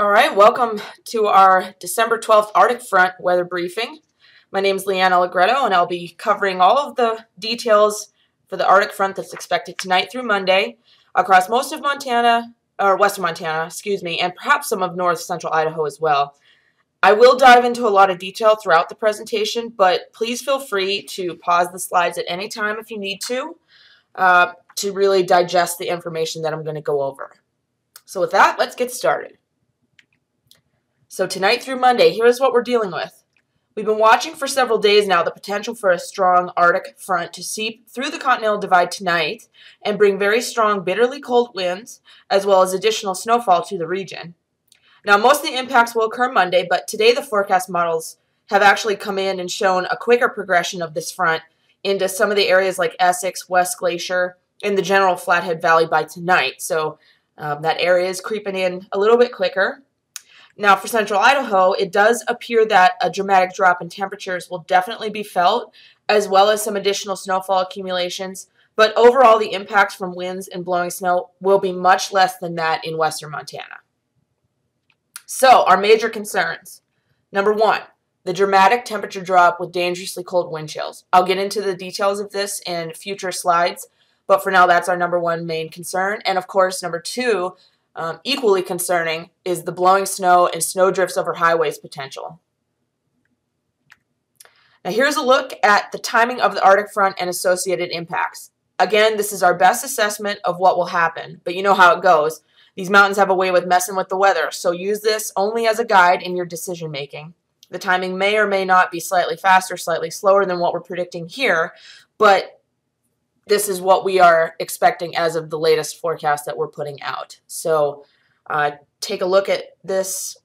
All right, welcome to our December 12th Arctic Front weather briefing. My name is Leanne Allegretto, and I'll be covering all of the details for the Arctic Front that's expected tonight through Monday across most of Montana, or Western Montana, excuse me, and perhaps some of North Central Idaho as well. I will dive into a lot of detail throughout the presentation, but please feel free to pause the slides at any time if you need to really digest the information that I'm going to go over. So with that, let's get started. So tonight through Monday, here's what we're dealing with. We've been watching for several days now the potential for a strong Arctic front to seep through the Continental Divide tonight and bring very strong, bitterly cold winds, as well as additional snowfall to the region. Now, most of the impacts will occur Monday, but today the forecast models have actually come in and shown a quicker progression of this front into some of the areas like Essex, West Glacier, and the general Flathead Valley by tonight. So that area is creeping in a little bit quicker. Now, for Central Idaho, it does appear that a dramatic drop in temperatures will definitely be felt, as well as some additional snowfall accumulations. But overall, the impacts from winds and blowing snow will be much less than that in western Montana. So, our major concerns. Number one, the dramatic temperature drop with dangerously cold wind chills. I'll get into the details of this in future slides, but for now, that's our number one main concern. And of course, number two, equally concerning is the blowing snow and snowdrifts over highways potential. Now here's a look at the timing of the Arctic Front and associated impacts. Again, this is our best assessment of what will happen, but you know how it goes. These mountains have a way with messing with the weather, so use this only as a guide in your decision making. The timing may or may not be slightly faster, slightly slower than what we're predicting here, but this is what we are expecting as of the latest forecast that we're putting out. So take a look at this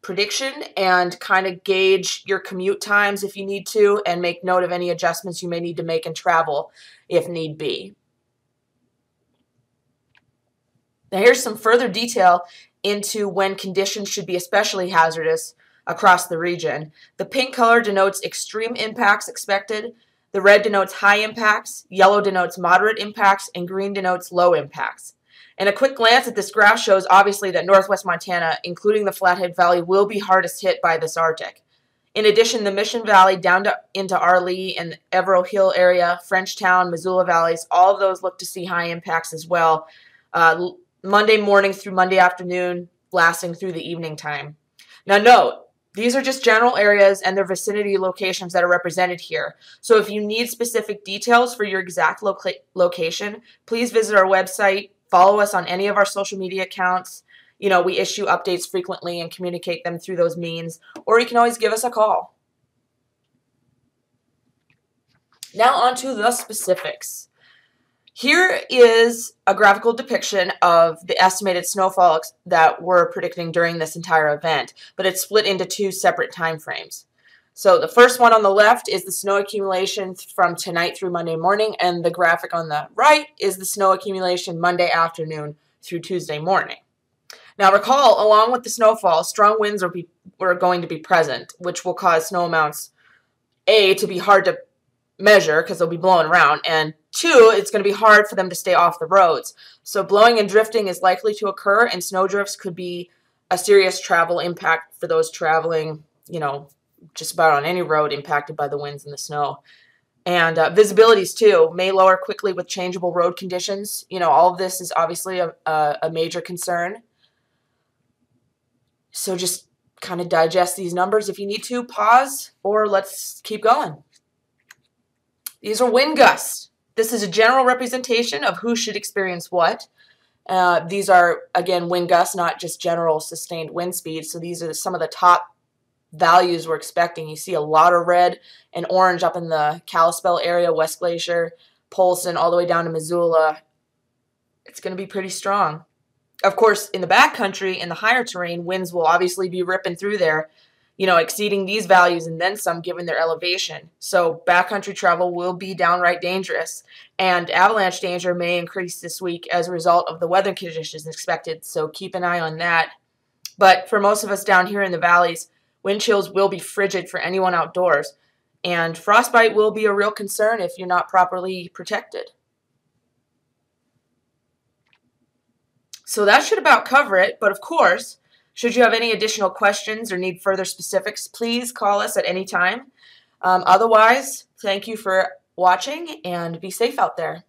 prediction and kind of gauge your commute times if you need to, and make note of any adjustments you may need to make in travel if need be. Now here's some further detail into when conditions should be especially hazardous across the region. The pink color denotes extreme impacts expected. The red denotes high impacts, yellow denotes moderate impacts, and green denotes low impacts. And a quick glance at this graph shows obviously that northwest Montana, including the Flathead Valley, will be hardest hit by this Arctic. In addition, the Mission Valley down into Arlee and the Everell Hill area, Frenchtown, Missoula Valleys, all of those look to see high impacts as well, Monday morning through Monday afternoon, lasting through the evening time. Now note, these are just general areas and their vicinity locations that are represented here. So if you need specific details for your exact location, please visit our website, follow us on any of our social media accounts. You know, we issue updates frequently and communicate them through those means, or you can always give us a call. Now on to the specifics. Here is a graphical depiction of the estimated snowfall that we're predicting during this entire event, but it's split into two separate time frames. So the first one on the left is the snow accumulation from tonight through Monday morning, and the graphic on the right is the snow accumulation Monday afternoon through Tuesday morning. Now recall, along with the snowfall, strong winds are going to be present, which will cause snow amounts, A, to be hard to measure because they'll be blowing around, and two, it's going to be hard for them to stay off the roads. So blowing and drifting is likely to occur, and snowdrifts could be a serious travel impact for those traveling, you know, just about on any road impacted by the winds and the snow. And visibilities too may lower quickly with changeable road conditions. You know, all of this is obviously a major concern. So just kind of digest these numbers if you need to. Pause or let's keep going. These are wind gusts. This is a general representation of who should experience what. These are, again, wind gusts, not just general sustained wind speed. So these are some of the top values we're expecting. You see a lot of red and orange up in the Kalispell area, West Glacier, Polson, all the way down to Missoula. It's going to be pretty strong. Of course, in the backcountry, in the higher terrain, winds will obviously be ripping through there, you know, exceeding these values and then some given their elevation. So backcountry travel will be downright dangerous, and avalanche danger may increase this week as a result of the weather conditions expected, so keep an eye on that. But for most of us down here in the valleys, wind chills will be frigid for anyone outdoors, and frostbite will be a real concern if you're not properly protected. So that should about cover it, but of course, Should you have any additional questions or need further specifics, please call us at any time. Otherwise, thank you for watching and be safe out there.